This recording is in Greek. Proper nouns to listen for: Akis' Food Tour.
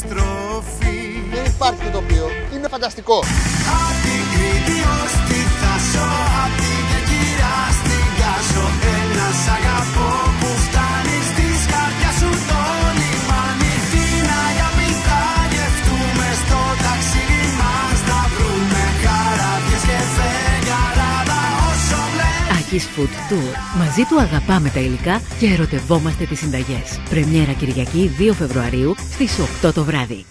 επιστροφή. Δεν υπάρχει το τοπίο, είναι φανταστικό. Απ' την Κρήτη ως τη Θάσο, απ' την Κερκυρά στην Κάσο, ένα αγαπώ που φτάνει στις καρδιάς σου το λιμάνι. Την αγάπη θα γευτούμε στο ταξίδι μας, θα βρούμε καράβιες και φεγγαράδα όσο βλέπει. Akis' Food Tour. Μαζί του αγαπάμε τα υλικά και ερωτευόμαστε τις συνταγές. Πρεμιέρα Κυριακή 2 Φεβρουαρίου στις 8 το βράδυ.